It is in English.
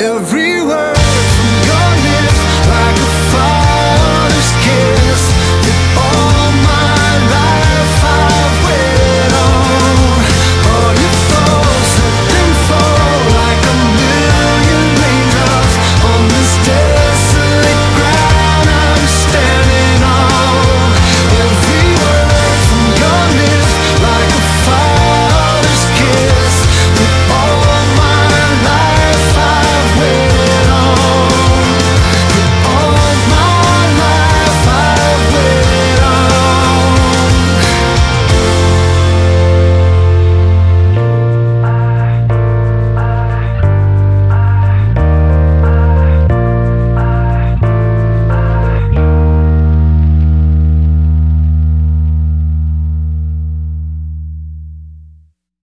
every